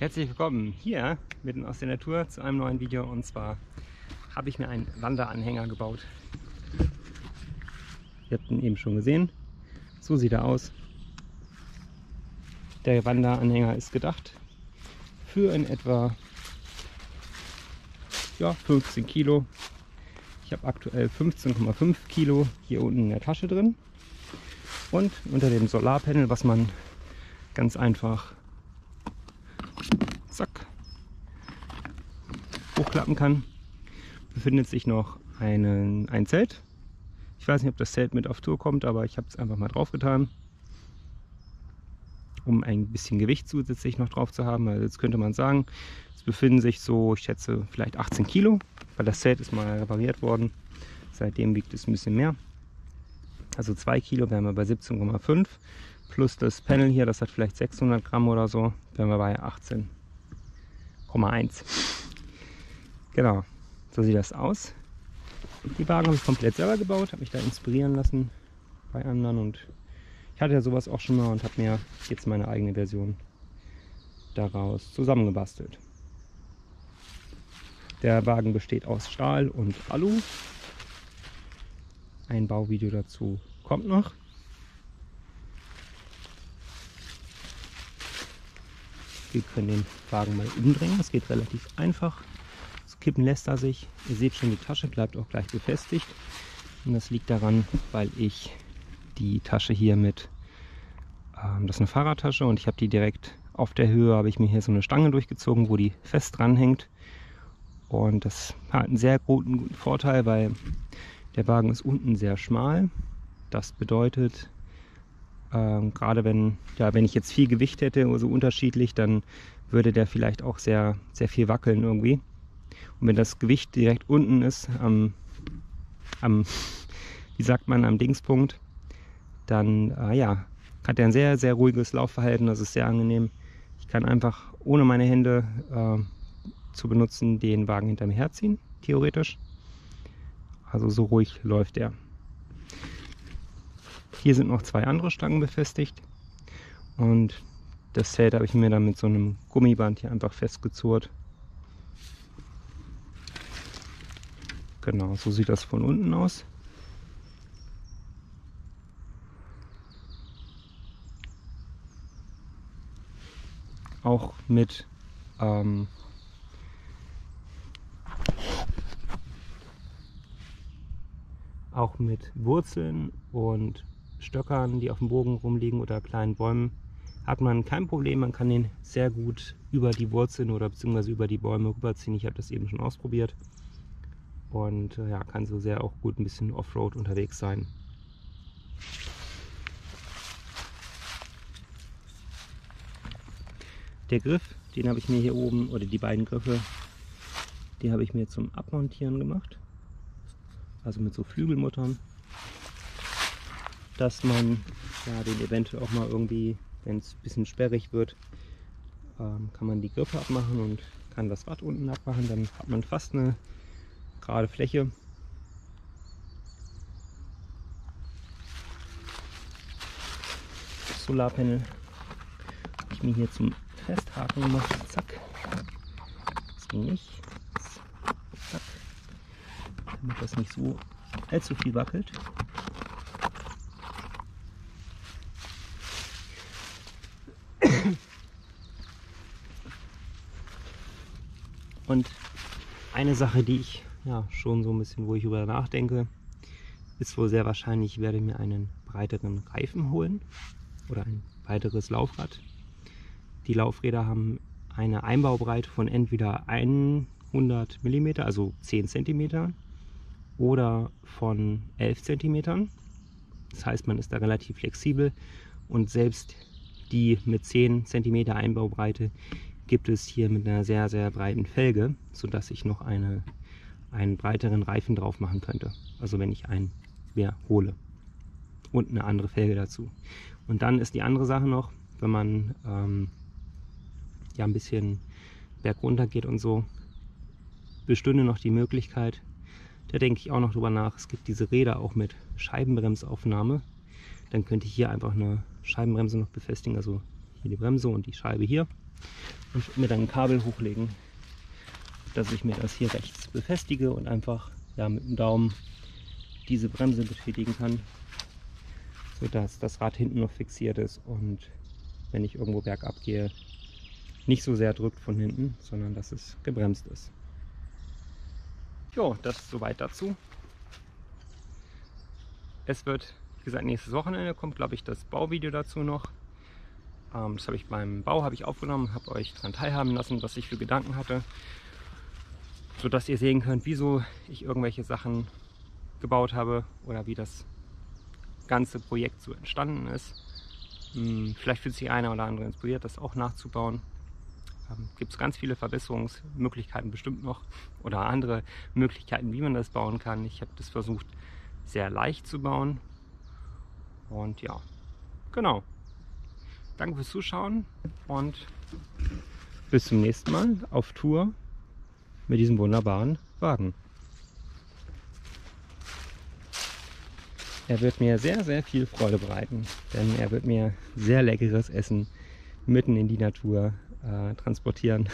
Herzlich willkommen hier mitten aus der Natur zu einem neuen Video, und zwar habe ich mir einen Wanderanhänger gebaut. Ihr habt ihn eben schon gesehen, so sieht er aus. Der Wanderanhänger ist gedacht für in etwa 15 Kilo. Ich habe aktuell 15,5 Kilo hier unten in der Tasche drin, und unter dem Solarpanel, was man ganz einfach zack hochklappen kann, befindet sich noch ein Zelt. Ich weiß nicht, ob das Zelt mit auf Tour kommt, aber ich habe es einfach mal drauf getan, um ein bisschen Gewicht zusätzlich noch drauf zu haben. Also jetzt könnte man sagen, es befinden sich so, ich schätze, vielleicht 18 Kilo. Weil das Zelt ist mal repariert worden, seitdem wiegt es ein bisschen mehr. Also 2 Kilo wären wir bei 17,5 plus das Panel hier, das hat vielleicht 600 Gramm oder so, wären wir bei 18,1. Genau, so sieht das aus. Die Wagen habe ich komplett selber gebaut, habe mich da inspirieren lassen bei anderen, und ich hatte ja sowas auch schon mal und habe mir jetzt meine eigene Version daraus zusammengebastelt. Der Wagen besteht aus Stahl und Alu. Ein Bauvideo dazu kommt noch. Wir können den Wagen mal umdrehen. Das geht relativ einfach. Das Kippen lässt er sich. Ihr seht schon, die Tasche bleibt auch gleich befestigt. Und das liegt daran, weil ich die Tasche hier mit, das ist eine Fahrradtasche, und ich habe die direkt auf der Höhe, habe ich mir hier so eine Stange durchgezogen, wo die fest dran hängt. Und das hat einen sehr guten Vorteil, weil der Wagen ist unten sehr schmal. Das bedeutet, gerade wenn ich jetzt viel Gewicht hätte oder so unterschiedlich, dann würde der vielleicht auch sehr, sehr viel wackeln irgendwie. Und wenn das Gewicht direkt unten ist, am Dingspunkt, dann hat er ein sehr, sehr ruhiges Laufverhalten. Das ist sehr angenehm. Ich kann einfach ohne meine Hände zu benutzen, den Wagen hinter mir herziehen, theoretisch. Also so ruhig läuft er. Hier sind noch 2 andere Stangen befestigt, und das Zelt habe ich mir dann mit so einem Gummiband hier einfach festgezurrt. Genau, so sieht das von unten aus. Auch mit Wurzeln und Stöckern, die auf dem Boden rumliegen, oder kleinen Bäumen, hat man kein Problem. Man kann den sehr gut über die Wurzeln oder beziehungsweise über die Bäume rüberziehen. Ich habe das eben schon ausprobiert, und ja, kann so sehr auch gut ein bisschen Offroad unterwegs sein. Der Griff, den habe ich mir hier oben, oder die beiden Griffe, die habe ich mir zum Abmontieren gemacht. Also mit so Flügelmuttern, dass man ja, den eventuell auch mal irgendwie, wenn es ein bisschen sperrig wird, kann man die Griffe abmachen und kann das Rad unten abmachen. Dann hat man fast eine gerade Fläche. Das Solarpanel habe ich mir hier zum Festhaken gemacht. Zack. Das ging nicht. Zack. Damit das nicht so allzu viel wackelt. Und eine Sache, die ich ja schon so ein bisschen, wo ich über nachdenke, ist wohl sehr wahrscheinlich, ich werde mir einen breiteren Reifen holen oder ein breiteres Laufrad. Die Laufräder haben eine Einbaubreite von entweder 100 mm, also 10 cm, oder von 11 cm. Das heißt, man ist da relativ flexibel, und selbst die mit 10 cm Einbaubreite gibt es hier mit einer sehr, sehr breiten Felge, sodass ich noch einen breiteren Reifen drauf machen könnte. Also wenn ich einen mehr hole und eine andere Felge dazu. Und dann ist die andere Sache noch, wenn man ja ein bisschen bergunter geht und so, bestünde noch die Möglichkeit, da denke ich auch noch drüber nach, es gibt diese Räder auch mit Scheibenbremsaufnahme. Dann könnte ich hier einfach eine Scheibenbremse noch befestigen, also hier die Bremse und die Scheibe hier. und mir dann ein Kabel hochlegen, dass ich mir das hier rechts befestige und einfach ja, mit dem Daumen diese Bremse betätigen kann, sodass das Rad hinten noch fixiert ist und wenn ich irgendwo bergab gehe, nicht so sehr drückt von hinten, sondern dass es gebremst ist. Jo, das ist soweit dazu. Es wird, wie gesagt, nächstes Wochenende kommt, glaube ich, das Bauvideo dazu noch. Das habe ich beim Bau aufgenommen, habe euch daran teilhaben lassen, was ich für Gedanken hatte, sodass ihr sehen könnt, wieso ich irgendwelche Sachen gebaut habe oder wie das ganze Projekt so entstanden ist. Vielleicht fühlt sich einer oder andere inspiriert, das auch nachzubauen. Gibt es ganz viele Verbesserungsmöglichkeiten bestimmt noch oder andere Möglichkeiten, wie man das bauen kann. Ich habe das versucht, sehr leicht zu bauen. Und ja, genau. Danke fürs Zuschauen und bis zum nächsten Mal auf Tour mit diesem wunderbaren Wagen. Er wird mir sehr, sehr viel Freude bereiten, denn er wird mir sehr leckeres Essen mitten in die Natur transportieren.